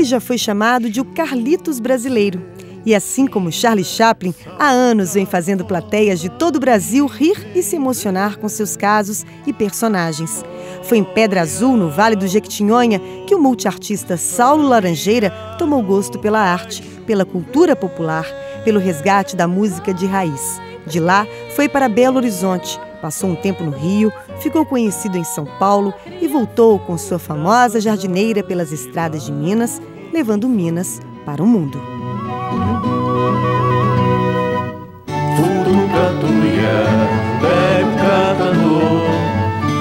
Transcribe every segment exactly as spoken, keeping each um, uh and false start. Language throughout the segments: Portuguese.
Ele já foi chamado de o Carlitos brasileiro. E assim como Charlie Chaplin, há anos vem fazendo plateias de todo o Brasil rir e se emocionar com seus casos e personagens. Foi em Pedra Azul, no Vale do Jequitinhonha, que o multiartista Saulo Laranjeira tomou gosto pela arte, pela cultura popular, pelo resgate da música de raiz. De lá, foi para Belo Horizonte, passou um tempo no Rio, ficou conhecido em São Paulo e voltou com sua famosa jardineira pelas estradas de Minas, levando Minas para o mundo.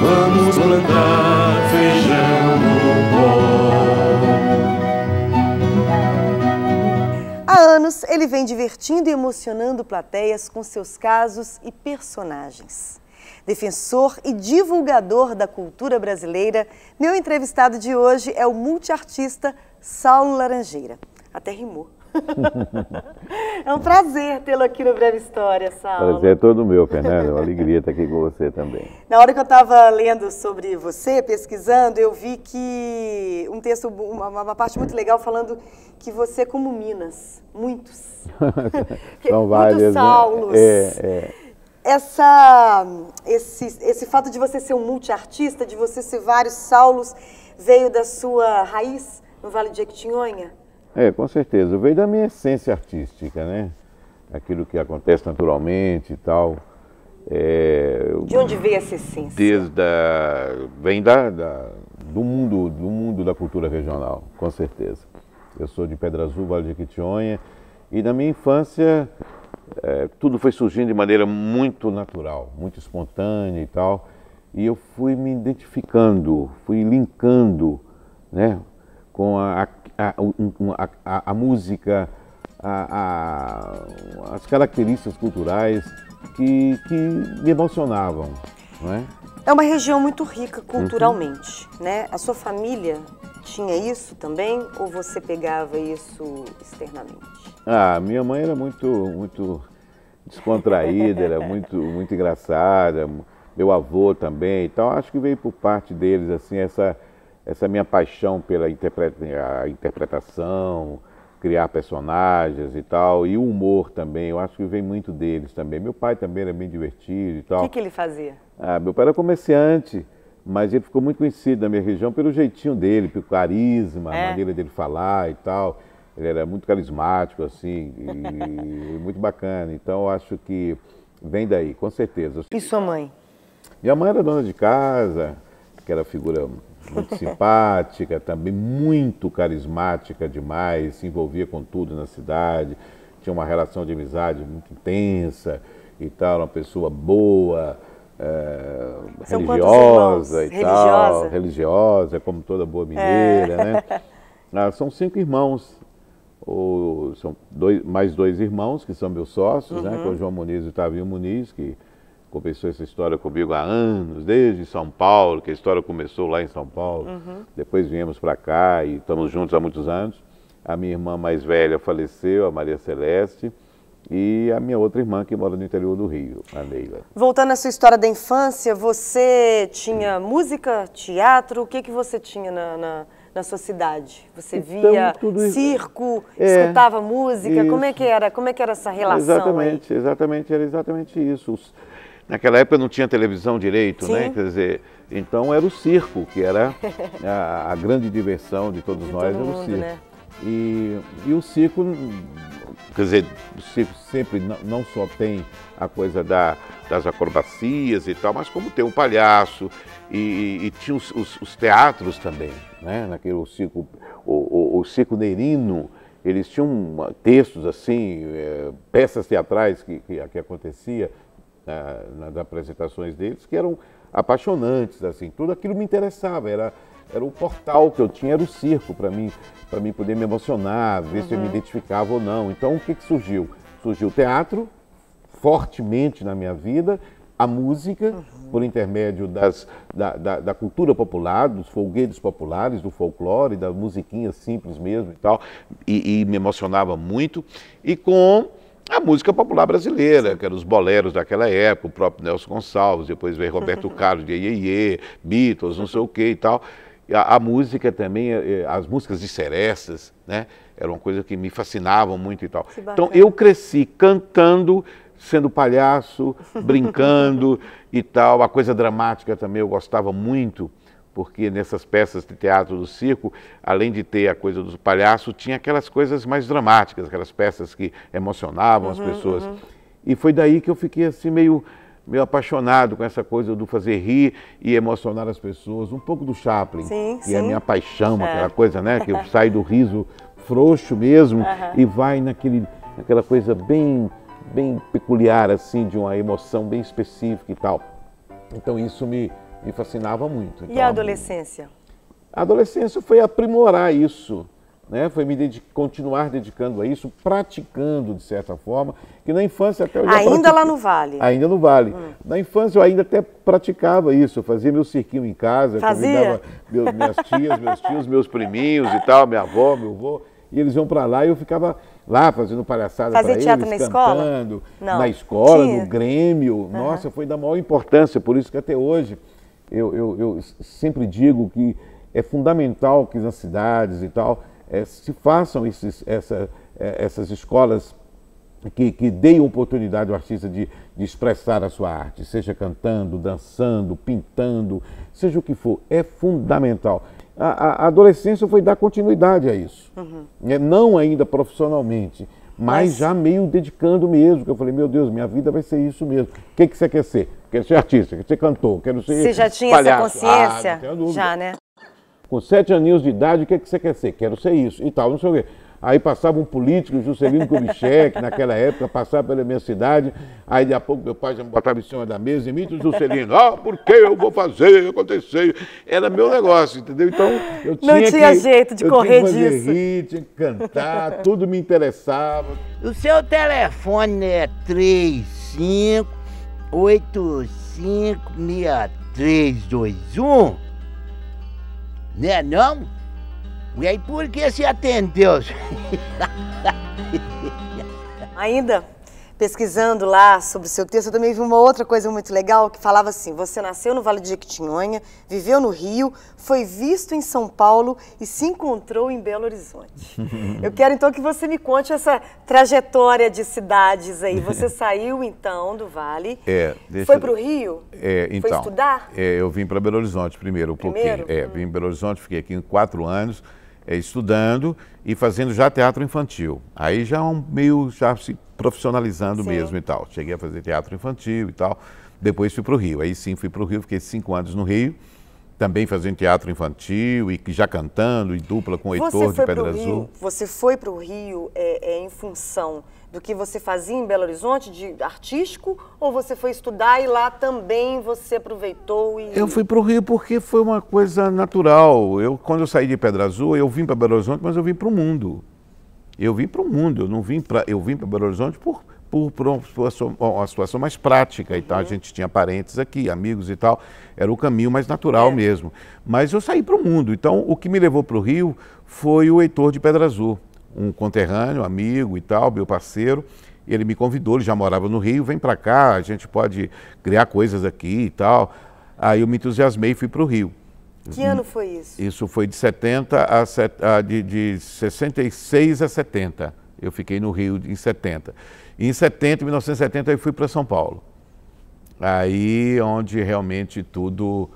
Vamos plantar feijão no pó. Há anos, ele vem divertindo e emocionando plateias com seus casos e personagens. Defensor e divulgador da cultura brasileira, meu entrevistado de hoje é o multiartista Saulo Laranjeira. Até rimou. É um prazer tê-lo aqui no Breve História, Saulo. Prazer é todo meu, Fernando. É uma alegria estar aqui com você também. Na hora que eu estava lendo sobre você, pesquisando, eu vi que um texto, uma, uma parte muito legal falando que você é como Minas. Muitos. São vários. Muitos Saulos. Né? É, é. Essa, esse, esse fato de você ser um multiartista, de você ser vários Saulos, veio da sua raiz no Vale do Jequitinhonha? É, com certeza. Veio da minha essência artística, né? Aquilo que acontece naturalmente e tal. É, eu... De onde veio essa essência? Desde a... Vem da, da, do, mundo, do mundo da cultura regional, com certeza. Eu sou de Pedra Azul, Vale do Jequitinhonha, e na minha infância é, tudo foi surgindo de maneira muito natural, muito espontânea e tal. E eu fui me identificando, fui linkando, né? Com a, a A, a, a, a música, a, a, as características culturais que, que me emocionavam, não é? É uma região muito rica culturalmente, uhum. Né? A sua família tinha isso também ou você pegava isso externamente? Ah, minha mãe era muito, muito descontraída, era muito, muito engraçada, meu avô também, então acho que veio por parte deles assim essa... Essa minha paixão pela interpretação, criar personagens e tal, e o humor também, eu acho que vem muito deles também. Meu pai também era bem divertido e tal. O que, que ele fazia? Ah, meu pai era comerciante, mas ele ficou muito conhecido na minha região pelo jeitinho dele, pelo carisma, é. A maneira dele falar e tal. Ele era muito carismático, assim, e muito bacana. Então, eu acho que vem daí, com certeza. E sua mãe? Minha mãe era dona de casa, que era figura... Muito simpática, também muito carismática demais, se envolvia com tudo na cidade, tinha uma relação de amizade muito intensa e tal, uma pessoa boa, é, religiosa e religiosa. tal, religiosa, como toda boa mineira, é. Né? Ah, são cinco irmãos, ou são dois, mais dois irmãos que são meus sócios, uhum. Né? Que é o João Muniz e o Itavio Muniz, que... Começou essa história comigo há anos, desde São Paulo, que a história começou lá em São Paulo. Uhum. Depois viemos para cá e estamos juntos há muitos anos. A minha irmã mais velha faleceu, a Maria Celeste, e a minha outra irmã que mora no interior do Rio, a Leila. Voltando à sua história da infância, você tinha Sim. música, teatro? O que, que você tinha na, na, na sua cidade? Você então, via circo, é, escutava música? Isso. Como é que era? Como é que era essa relação? Exatamente, aí? exatamente, era exatamente isso. Os, Naquela época não tinha televisão direito, Sim. né? Quer dizer, então era o circo, que era a, a grande diversão de todos de nós, todo era o mundo, circo. Né? E, e o circo, quer dizer, o circo sempre não, não só tem a coisa da, das acrobacias e tal, mas como tem o palhaço e, e, e tinha os, os, os teatros também, né? Naquele, o, circo, o, o, o circo neirino, eles tinham textos assim, é, peças teatrais que, que, que acontecia. Nas apresentações deles, que eram apaixonantes, assim, tudo aquilo me interessava, era, era o portal que eu tinha, era o circo para mim, para mim poder me emocionar, ver uhum. se eu me identificava ou não. Então, o que, que surgiu? Surgiu o teatro, fortemente na minha vida, a música, uhum. por intermédio das, da, da, da cultura popular, dos folguedos populares, do folclore, da musiquinha simples mesmo e tal, e, e me emocionava muito, e com... A música popular brasileira, que eram os boleros daquela época, o próprio Nelson Gonçalves, depois veio Roberto Carlos de Iê Iê, Beatles, não sei o que e tal. A, a música também, as músicas de serestas, né? Era uma coisa que me fascinava muito e tal. Então eu cresci cantando, sendo palhaço, brincando e tal. A coisa dramática também eu gostava muito, porque nessas peças de teatro do circo, além de ter a coisa do palhaço, tinha aquelas coisas mais dramáticas, aquelas peças que emocionavam uhum, as pessoas. Uhum. E foi daí que eu fiquei assim meio, meio apaixonado com essa coisa do fazer rir e emocionar as pessoas. Um pouco do Chaplin, sim, que sim. é a minha paixão, é. aquela coisa, né? Que eu saio do riso frouxo mesmo uhum. e vai naquele, naquela coisa bem, bem peculiar, assim, de uma emoção bem específica e tal. Então isso me... me fascinava muito. Então, e a adolescência? A adolescência foi aprimorar isso, né? Foi me dedicar, continuar dedicando a isso, praticando de certa forma, que na infância até eu já Ainda lá no Vale? Ainda no Vale. Hum. Na infância eu ainda até praticava isso, eu fazia meu cirquinho em casa, fazia? Convidava minhas tias, meus tios, meus priminhos e tal, minha avó, meu avô, e eles iam para lá e eu ficava lá fazendo palhaçada para eles, cantando, na escola, Não. na escola no Grêmio. Uhum. Nossa, foi da maior importância, por isso que até hoje... Eu, eu, eu sempre digo que é fundamental que nas cidades e tal é, se façam esses, essa, é, essas escolas que, que deem oportunidade ao artista de, de expressar a sua arte, seja cantando, dançando, pintando, seja o que for, é fundamental. A, a adolescência foi dar continuidade a isso, uhum. não ainda profissionalmente, mas, mas já meio dedicando mesmo, que eu falei, meu Deus, minha vida vai ser isso mesmo. O que, que você quer ser? Quero ser artista, quero ser cantor, quero ser palhaço. Você já tinha palhaço. essa consciência? Ah, não tenho já, né? Com sete aninhos de idade, o que, que você quer ser? Quero ser isso e tal, não sei o quê. Aí passava um político, Juscelino Kubitschek, naquela época, passava pela minha cidade, aí de a pouco meu pai já me botava em cima da mesa e me disse, Juscelino, ah, porque eu vou fazer, acontecer. Era meu negócio, entendeu? Então, eu tinha Não tinha que, jeito de correr disso. Eu tinha que fazer rir, tinha que cantar, tudo me interessava. O seu telefone é três cinco oito cinco seis três dois um, né não? E aí, por que se atendeu? Ainda pesquisando lá sobre o seu texto, eu também vi uma outra coisa muito legal que falava assim, você nasceu no Vale do Jequitinhonha, viveu no Rio, foi visto em São Paulo e se encontrou em Belo Horizonte. Eu quero então que você me conte essa trajetória de cidades aí. Você saiu então do Vale, é, deixa... foi para o Rio, é, então, foi estudar? É, eu vim para Belo Horizonte primeiro, um primeiro? pouquinho. É, vim em Belo Horizonte, fiquei aqui quatro anos. Estudando e fazendo já teatro infantil. Aí já um meio já se profissionalizando sim. mesmo e tal. Cheguei a fazer teatro infantil e tal. Depois fui para o Rio. Aí sim fui para o Rio, fiquei cinco anos no Rio, também fazendo teatro infantil e já cantando e dupla com o Heitor de Pedra Azul. Você foi para o Rio é, é, em função do que você fazia em Belo Horizonte, de artístico, ou você foi estudar e lá também você aproveitou e... Eu fui para o Rio porque foi uma coisa natural. Eu, quando eu saí de Pedra Azul, eu vim para Belo Horizonte, mas eu vim para o mundo. Eu vim para o mundo, eu não vim para eu vim para Belo Horizonte por, por, por uma situação mais prática e tal. Uhum. A gente tinha parentes aqui, amigos e tal. Era o caminho mais natural é. mesmo. Mas eu saí para o mundo. Então, o que me levou para o Rio foi o Heitor de Pedra Azul. Um conterrâneo, amigo e tal, meu parceiro, ele me convidou, ele já morava no Rio, vem pra cá, a gente pode criar coisas aqui e tal. Aí eu me entusiasmei e fui pro Rio. Que hum, ano foi isso? Isso foi de setenta a, de, de sessenta e seis a setenta. Eu fiquei no Rio em setenta. E em setenta, mil novecentos e setenta, eu fui para São Paulo. Aí onde realmente tudo...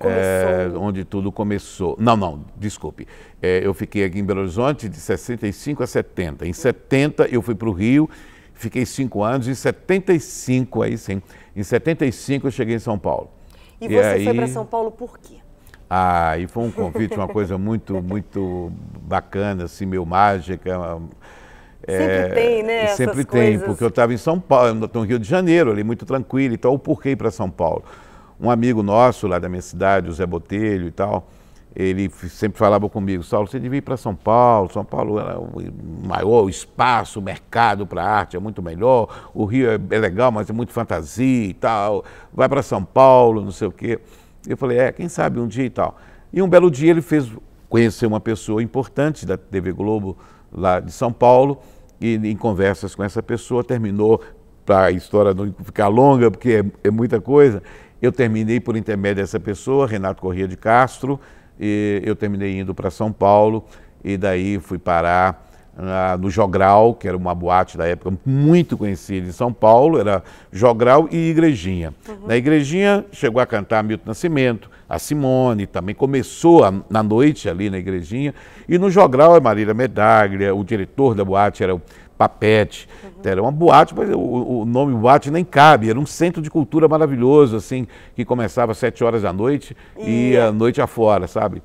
É, onde tudo começou. Não, não, desculpe. É, eu fiquei aqui em Belo Horizonte de sessenta e cinco a setenta. Em setenta eu fui para o Rio, fiquei cinco anos. Em setenta e cinco, aí sim, em setenta e cinco eu cheguei em São Paulo. E, e você aí... foi para São Paulo por quê? Ah, e foi um convite, uma coisa muito, muito bacana, assim, meio mágica. É, sempre tem, né? Sempre tem, coisas... porque eu estava em São Paulo, no Rio de Janeiro, ali muito tranquilo e tal. Ou por que ir para São Paulo? Um amigo nosso lá da minha cidade, o Zé Botelho e tal, ele sempre falava comigo, Saulo, você devia ir para São Paulo, São Paulo era o maior espaço, o mercado para arte é muito melhor, o Rio é legal, mas é muito fantasia e tal, vai para São Paulo, não sei o quê. Eu falei, é, quem sabe um dia e tal. E um belo dia ele fez conhecer uma pessoa importante da T V Globo lá de São Paulo e em conversas com essa pessoa terminou, para a história não ficar longa, porque é, é muita coisa, eu terminei por intermédio dessa pessoa, Renato Corrêa de Castro, e eu terminei indo para São Paulo e daí fui parar Uh, no Jogral, que era uma boate da época muito conhecida em São Paulo, era Jogral e Igrejinha. Uhum. Na Igrejinha chegou a cantar Milton Nascimento, a Simone também começou a, na noite ali na Igrejinha, e no Jogral a Marília Medaglia, o diretor da boate era o Papete. Uhum. Era uma boate, mas o, o nome boate nem cabe, era um centro de cultura maravilhoso, assim, que começava às sete horas da noite e, e a noite afora, sabe?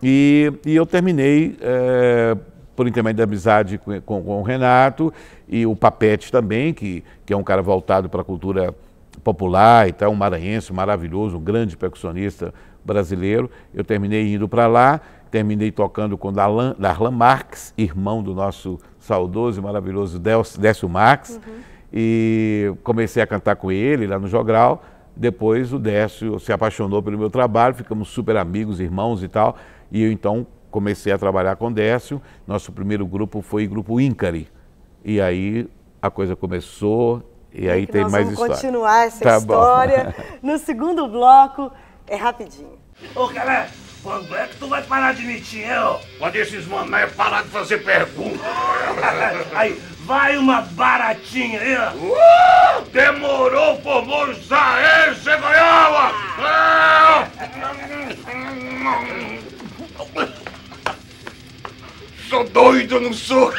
E, e eu terminei... É, por intermédio da amizade com, com, com o Renato e o Papete também, que, que é um cara voltado para a cultura popular e tal, um maranhense maravilhoso, um grande percussionista brasileiro. Eu terminei indo para lá, terminei tocando com Darlan, Darlan Marx, irmão do nosso saudoso e maravilhoso Décio Marx, uhum. E comecei a cantar com ele lá no Jogral. Depois o Décio se apaixonou pelo meu trabalho, ficamos super amigos, irmãos e tal, e eu então... comecei a trabalhar com Décio, nosso primeiro grupo foi o grupo Incari. E aí a coisa começou e aí é tem mais história. Nós vamos continuar essa tá história bom. No segundo bloco, é rapidinho. Ô, galera, quando é que tu vai parar de mentir, eu? Quando esses mané parar de fazer pergunta. Aí, vai uma baratinha aí, ó. Uh, demorou, formou, já é, você ganhava! Sou doido, não sou?